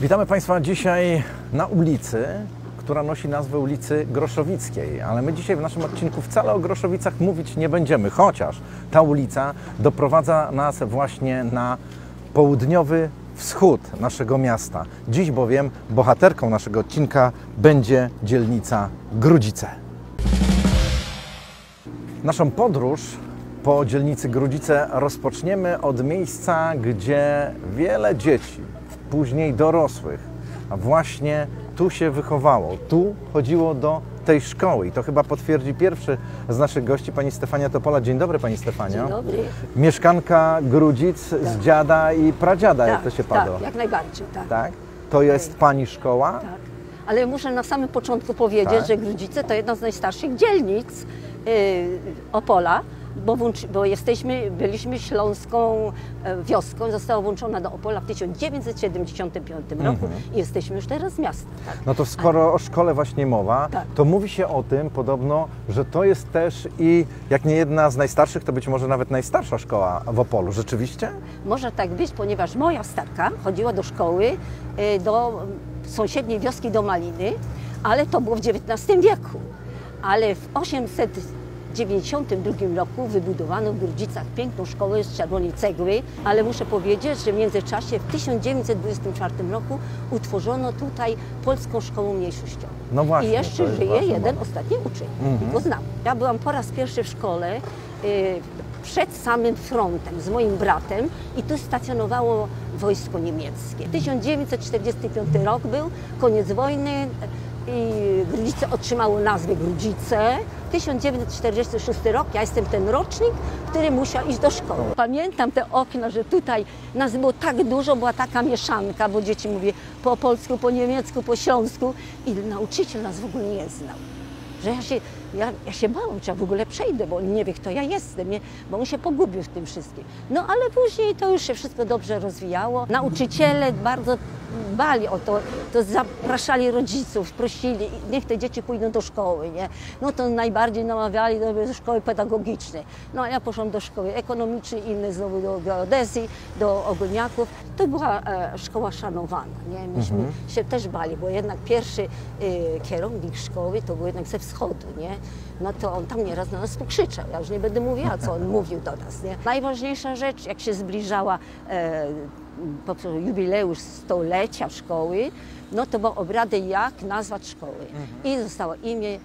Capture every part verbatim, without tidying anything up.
Witamy Państwa dzisiaj na ulicy, która nosi nazwę ulicy Groszowickiej, ale my dzisiaj w naszym odcinku wcale o Groszowicach mówić nie będziemy, chociaż ta ulica doprowadza nas właśnie na południowy wschód naszego miasta. Dziś bowiem bohaterką naszego odcinka będzie dzielnica Grudzice. Naszą podróż po dzielnicy Grudzice rozpoczniemy od miejsca, gdzie wiele dzieci, później dorosłych, a właśnie tu się wychowało, tu chodziło do tej szkoły i to chyba potwierdzi pierwszy z naszych gości, pani Stefania Topola. Dzień dobry, pani Stefania. Dzień dobry. Mieszkanka Grudzic tak. Z dziada i pradziada, tak, jak to się padło. Tak, jak najbardziej, tak. tak? To jest pani szkoła? Tak, ale muszę na samym początku powiedzieć, tak? że Grudzice to jedna z najstarszych dzielnic yy, Opola, Bo, bo jesteśmy, byliśmy śląską wioską, została włączona do Opola w tysiąc dziewięćset siedemdziesiątym piątym roku mm-hmm. i jesteśmy już teraz miastem. Tak? No to skoro Ale... o szkole właśnie mowa, tak. to mówi się o tym podobno, że to jest też i jak nie jedna z najstarszych, to być może nawet najstarsza szkoła w Opolu. Rzeczywiście? Może tak być, ponieważ moja starka chodziła do szkoły, do sąsiedniej wioski, do Maliny, ale to było w dziewiętnastym wieku, ale w osiemset dziewięćdziesiątym drugim roku wybudowano w Grudzicach piękną szkołę z czerwonej cegły, ale muszę powiedzieć, że w międzyczasie w tysiąc dziewięćset dwudziestym czwartym roku utworzono tutaj Polską Szkołę Mniejszościową. No właśnie, I jeszcze żyje jeden ma. ostatni uczeń, mhm. i go znam. Ja byłam po raz pierwszy w szkole y, przed samym frontem z moim bratem i tu stacjonowało wojsko niemieckie. tysiąc dziewięćset czterdziesty piąty rok był, koniec wojny, i Grudzice otrzymało nazwę Grudzice. tysiąc dziewięćset czterdziesty szósty rok, ja jestem ten rocznik, który musiał iść do szkoły. Pamiętam te okna, że tutaj nas było tak dużo, była taka mieszanka, bo dzieci mówię po polsku, po niemiecku, po śląsku i nauczyciel nas w ogóle nie znał. Że ja się, ja, ja się bałam, czy ja w ogóle przejdę, bo on nie wie, kto ja jestem, nie? Bo on się pogubił w tym wszystkim. No ale później to już się wszystko dobrze rozwijało. Nauczyciele bardzo bali o to, to zapraszali rodziców, prosili, niech te dzieci pójdą do szkoły, nie? No to najbardziej namawiali do szkoły pedagogicznej. No a ja poszłam do szkoły ekonomicznej, inne znowu do geodezji, do ogólniaków. To była e, szkoła szanowana, nie? Myśmy mhm. się też bali, bo jednak pierwszy e, kierownik szkoły to był jednak ze wschodu, nie? No to on tam nieraz na nas pokrzyczał, ja już nie będę mówiła, co on mówił do nas, nie? Najważniejsza rzecz, jak się zbliżała e, jubileusz stulecia szkoły, no to było obrady, jak nazwać szkoły. Mhm. I zostało imię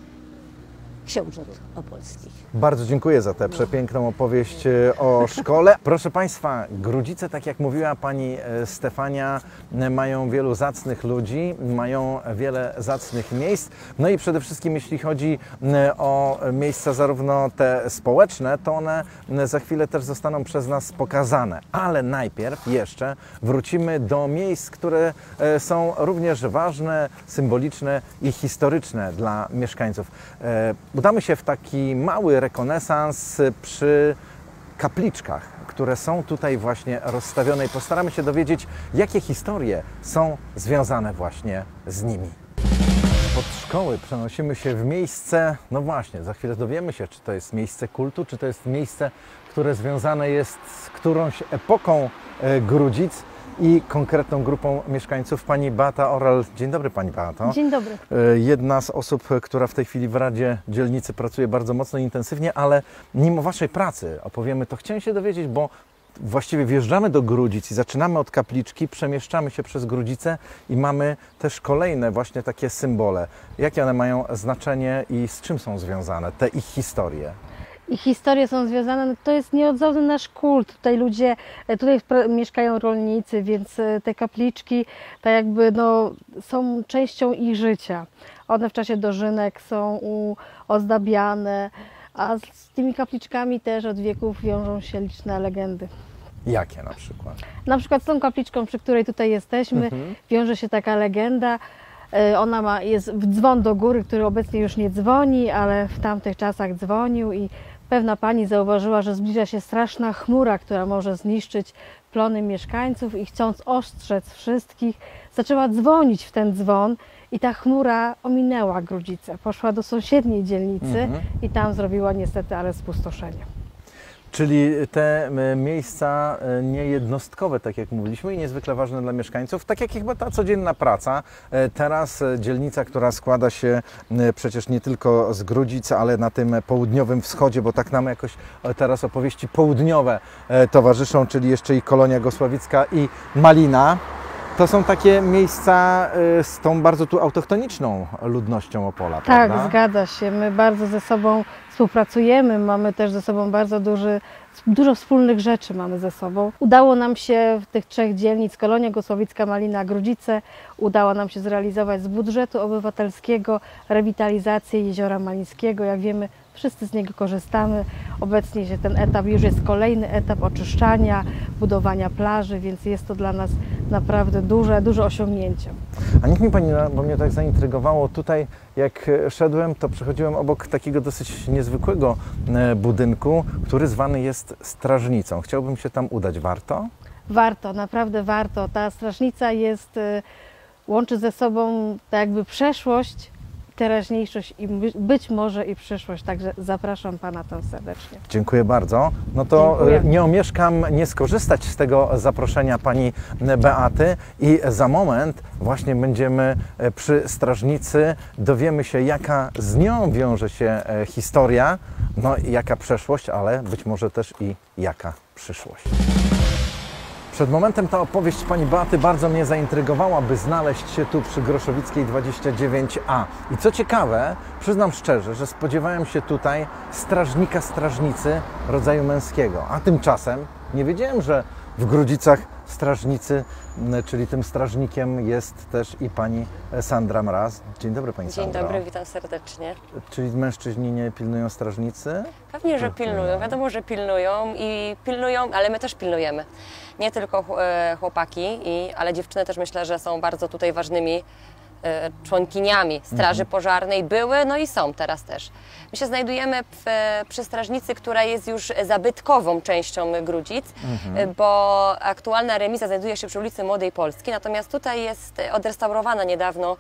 książąt opolskich. Bardzo dziękuję za tę przepiękną opowieść o szkole. Proszę Państwa, Grudzice, tak jak mówiła pani Stefania, mają wielu zacnych ludzi, mają wiele zacnych miejsc. No i przede wszystkim jeśli chodzi o miejsca zarówno te społeczne, to one za chwilę też zostaną przez nas pokazane. Ale najpierw jeszcze wrócimy do miejsc, które są również ważne, symboliczne i historyczne dla mieszkańców. Udamy się w taki mały rekonesans przy kapliczkach, które są tutaj właśnie rozstawione i postaramy się dowiedzieć, jakie historie są związane właśnie z nimi. Pod szkoły przenosimy się w miejsce, no właśnie, za chwilę dowiemy się, czy to jest miejsce kultu, czy to jest miejsce, które związane jest z którąś epoką Grudzic i konkretną grupą mieszkańców. Pani Beata Oral. Dzień dobry, pani Beato. Dzień dobry. Jedna z osób, która w tej chwili w Radzie Dzielnicy pracuje bardzo mocno i intensywnie, ale nim o waszej pracy opowiemy, to chciałem się dowiedzieć, bo właściwie wjeżdżamy do Grudzic i zaczynamy od kapliczki, przemieszczamy się przez Grudzice i mamy też kolejne właśnie takie symbole. Jakie one mają znaczenie i z czym są związane te ich historie? Ich historie są związane, no to jest nieodzowny nasz kult, tutaj ludzie, tutaj mieszkają rolnicy, więc te kapliczki tak jakby no, są częścią ich życia. One w czasie dożynek są ozdabiane, a z tymi kapliczkami też od wieków wiążą się liczne legendy. Jakie na przykład? Na przykład z tą kapliczką, przy której tutaj jesteśmy, mhm. wiąże się taka legenda. Ona ma, jest w dzwon do góry, który obecnie już nie dzwoni, ale w tamtych czasach dzwonił i pewna pani zauważyła, że zbliża się straszna chmura, która może zniszczyć plony mieszkańców i chcąc ostrzec wszystkich, zaczęła dzwonić w ten dzwon i ta chmura ominęła Grudzice, poszła do sąsiedniej dzielnicy mhm. i tam zrobiła niestety ale spustoszenie. Czyli te miejsca niejednostkowe, tak jak mówiliśmy, i niezwykle ważne dla mieszkańców, tak jak chyba ta codzienna praca. Teraz dzielnica, która składa się przecież nie tylko z Grudzic, ale na tym południowym wschodzie, bo tak nam jakoś teraz opowieści południowe towarzyszą, czyli jeszcze i Kolonia Gosławicka i Malina. To są takie miejsca z tą bardzo tu autochtoniczną ludnością Opola, prawda? Tak, zgadza się. My bardzo ze sobą współpracujemy, mamy też ze sobą bardzo duży, dużo wspólnych rzeczy mamy ze sobą. Udało nam się w tych trzech dzielnic, Kolonia Gosławicka, Malina, Grudzice, udało nam się zrealizować z budżetu obywatelskiego rewitalizację Jeziora Maleńskiego. Jak wiemy, wszyscy z niego korzystamy. Obecnie się ten etap, już jest kolejny etap oczyszczania, budowania plaży, więc jest to dla nas naprawdę duże, duże osiągnięcie. A niech mi Pani, bo mnie tak zaintrygowało, tutaj jak szedłem, to przechodziłem obok takiego dosyć niezwykłego budynku, który zwany jest strażnicą. Chciałbym się tam udać. Warto? Warto, naprawdę warto. Ta strażnica jest, łączy ze sobą tak jakby przeszłość, teraźniejszość i być może i przyszłość. Także zapraszam Pana tam serdecznie. Dziękuję bardzo. No to Dziękuję. Nie omieszkam nie skorzystać z tego zaproszenia Pani Beaty i za moment właśnie będziemy przy strażnicy. Dowiemy się, jaka z nią wiąże się historia, no i jaka przeszłość, ale być może też i jaka przyszłość. Przed momentem ta opowieść Pani Beaty bardzo mnie zaintrygowała, by znaleźć się tu przy Groszowickiej dwadzieścia dziewięć A. I co ciekawe, przyznam szczerze, że spodziewałem się tutaj strażnika strażnicy rodzaju męskiego. A tymczasem nie wiedziałem, że w Grudzicach strażnicy, czyli tym strażnikiem jest też i Pani Sandra Mraz. Dzień dobry Pani Sandro. Dzień dobry, witam serdecznie. Czyli mężczyźni nie pilnują strażnicy? Pewnie, że pilnują. Wiadomo, że pilnują i pilnują, ale my też pilnujemy. Nie tylko chłopaki, ale dziewczyny też myślę, że są bardzo tutaj ważnymi członkiniami Straży mhm. Pożarnej. Były, no i są teraz też. My się znajdujemy w, przy strażnicy, która jest już zabytkową częścią Grudzic, mhm. bo aktualna remiza znajduje się przy ulicy Młodej Polski, natomiast tutaj jest odrestaurowana niedawno,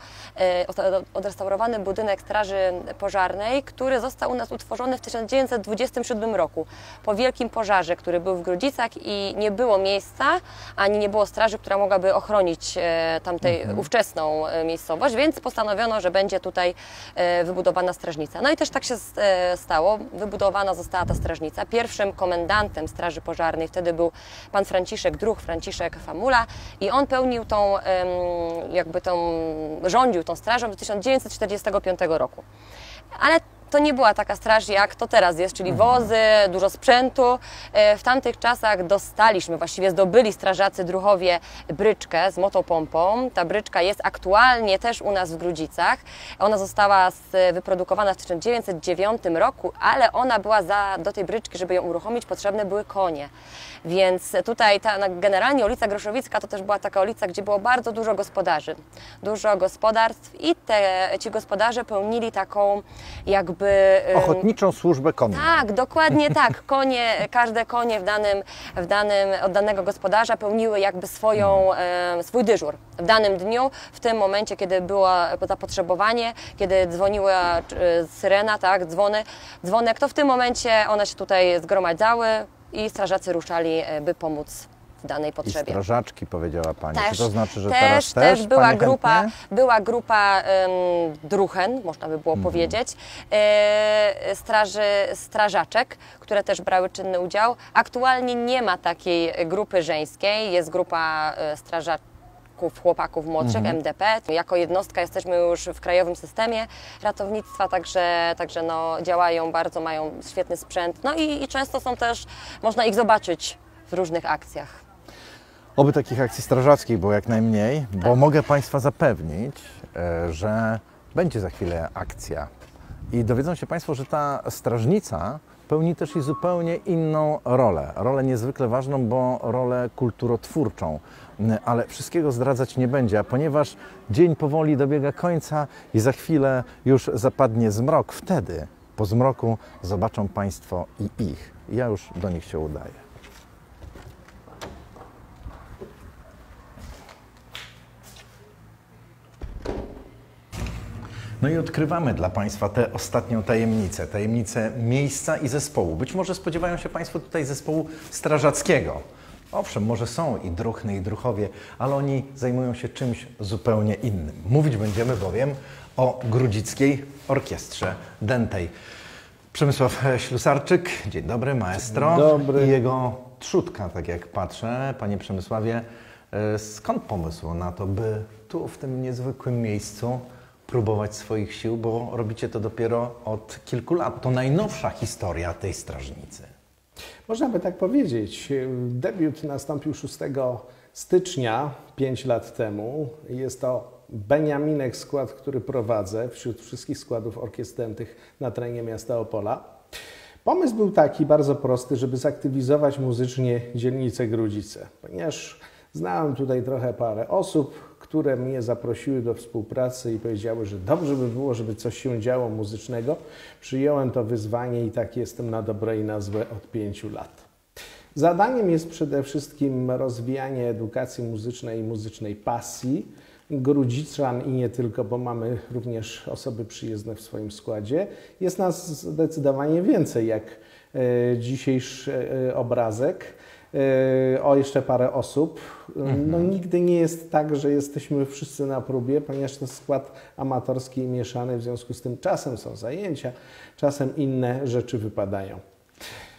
odrestaurowany budynek Straży Pożarnej, który został u nas utworzony w tysiąc dziewięćset dwudziestym siódmym roku, po wielkim pożarze, który był w Grudzicach i nie było miejsca, ani nie było straży, która mogłaby ochronić tamtej mhm. ówczesną miejscowość. Więc postanowiono, że będzie tutaj wybudowana strażnica. No i też tak się stało. Wybudowana została ta strażnica. Pierwszym komendantem Straży Pożarnej wtedy był pan Franciszek, druh Franciszek Famula i on pełnił tą, jakby tą, rządził tą strażą do tysiąc dziewięćset czterdziestego piątego roku. Ale to nie była taka straż, jak to teraz jest, czyli wozy, dużo sprzętu. W tamtych czasach dostaliśmy, właściwie zdobyli strażacy druhowie bryczkę z motopompą. Ta bryczka jest aktualnie też u nas w Grudzicach. Ona została wyprodukowana w tysiąc dziewięćset dziewiątym roku, ale ona była za, do tej bryczki, żeby ją uruchomić, potrzebne były konie. Więc tutaj ta, generalnie ulica Groszowicka to też była taka ulica, gdzie było bardzo dużo gospodarzy. Dużo gospodarstw i te, ci gospodarze pełnili taką jakby ochotniczą służbę konni. Tak, dokładnie tak. Konie, każde konie w danym, w danym, od danego gospodarza pełniły jakby swoją, swój dyżur w danym dniu, w tym momencie, kiedy było zapotrzebowanie, kiedy dzwoniła syrena, tak, dzwony, dzwonek, to w tym momencie one się tutaj zgromadzały i strażacy ruszali, by pomóc w danej potrzebie. I strażaczki, powiedziała Pani. Też, czy to znaczy, że też, teraz też? Też była grupa, była grupa um, druhen, można by było mm. powiedzieć, e, straży, strażaczek, które też brały czynny udział. Aktualnie nie ma takiej grupy żeńskiej, jest grupa e, strażaczek, chłopaków młodszych, mhm. M D P. Jako jednostka jesteśmy już w krajowym systemie ratownictwa, także, także no, działają bardzo, mają świetny sprzęt. No i, i często są też, można ich zobaczyć w różnych akcjach. Oby takich akcji strażackich było jak najmniej, tak. Bo mogę Państwa zapewnić, że będzie za chwilę akcja. I dowiedzą się Państwo, że ta strażnica pełni też i zupełnie inną rolę. Rolę niezwykle ważną, bo rolę kulturotwórczą. Ale wszystkiego zdradzać nie będzie, a ponieważ dzień powoli dobiega końca i za chwilę już zapadnie zmrok, wtedy po zmroku zobaczą Państwo i ich. Ja już do nich się udaję. No i odkrywamy dla Państwa tę ostatnią tajemnicę, tajemnicę miejsca i zespołu. Być może spodziewają się Państwo tutaj zespołu strażackiego. Owszem, może są i druhny, i druhowie, ale oni zajmują się czymś zupełnie innym. Mówić będziemy bowiem o Grudzickiej Orkiestrze Dętej. Przemysław Ślusarczyk, dzień dobry, maestro. Dzień dobry. I jego trzódka, tak jak patrzę. Panie Przemysławie, skąd pomysł na to, by tu, w tym niezwykłym miejscu próbować swoich sił, bo robicie to dopiero od kilku lat. To najnowsza historia tej strażnicy. Można by tak powiedzieć. Debiut nastąpił szóstego stycznia, pięć lat temu. Jest to beniaminek skład, który prowadzę wśród wszystkich składów orkiestr dętych na terenie miasta Opola. Pomysł był taki bardzo prosty, żeby zaktywizować muzycznie dzielnicę Grudzice, ponieważ znałem tutaj trochę parę osób, które mnie zaprosiły do współpracy i powiedziały, że dobrze by było, żeby coś się działo muzycznego. Przyjąłem to wyzwanie i tak jestem na dobre i na złe od pięciu lat. Zadaniem jest przede wszystkim rozwijanie edukacji muzycznej i muzycznej pasji Grudziczan i nie tylko, bo mamy również osoby przyjezdne w swoim składzie. Jest nas zdecydowanie więcej jak dzisiejszy obrazek. O jeszcze parę osób. No, nigdy nie jest tak, że jesteśmy wszyscy na próbie, ponieważ to skład amatorski i mieszany, w związku z tym czasem są zajęcia, czasem inne rzeczy wypadają.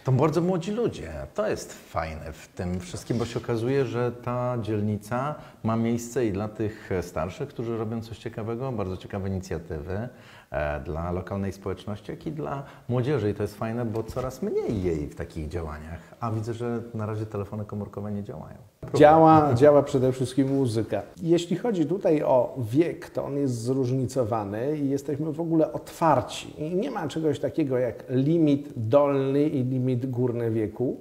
To bardzo młodzi ludzie. To jest fajne w tym wszystkim, bo się okazuje, że ta dzielnica ma miejsce i dla tych starszych, którzy robią coś ciekawego, bardzo ciekawe inicjatywy dla lokalnej społeczności, jak i dla młodzieży. I to jest fajne, bo coraz mniej jej w takich działaniach. A widzę, że na razie telefony komórkowe nie działają. Działa, działa przede wszystkim muzyka. Jeśli chodzi tutaj o wiek, to on jest zróżnicowany i jesteśmy w ogóle otwarci. I nie ma czegoś takiego jak limit dolny i limit górny wieku.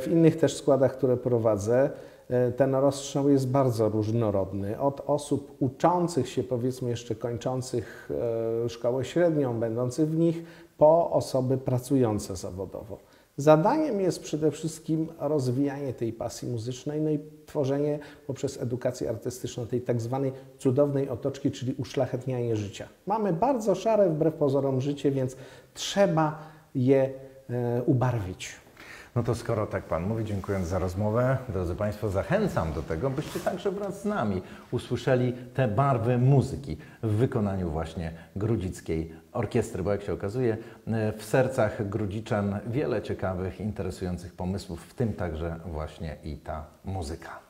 W innych też składach, które prowadzę, ten rozstrzał jest bardzo różnorodny. Od osób uczących się, powiedzmy jeszcze kończących szkołę średnią, będących w nich, po osoby pracujące zawodowo. Zadaniem jest przede wszystkim rozwijanie tej pasji muzycznej, no i tworzenie poprzez edukację artystyczną tej tak zwanej cudownej otoczki, czyli uszlachetnianie życia. Mamy bardzo szare, wbrew pozorom, życie, więc trzeba je e, ubarwić. No to skoro tak Pan mówi, dziękując za rozmowę, drodzy Państwo, zachęcam do tego, byście także wraz z nami usłyszeli te barwy muzyki w wykonaniu właśnie Grudzickiej Orkiestry, bo jak się okazuje, w sercach Grudziczan wiele ciekawych, interesujących pomysłów, w tym także właśnie i ta muzyka.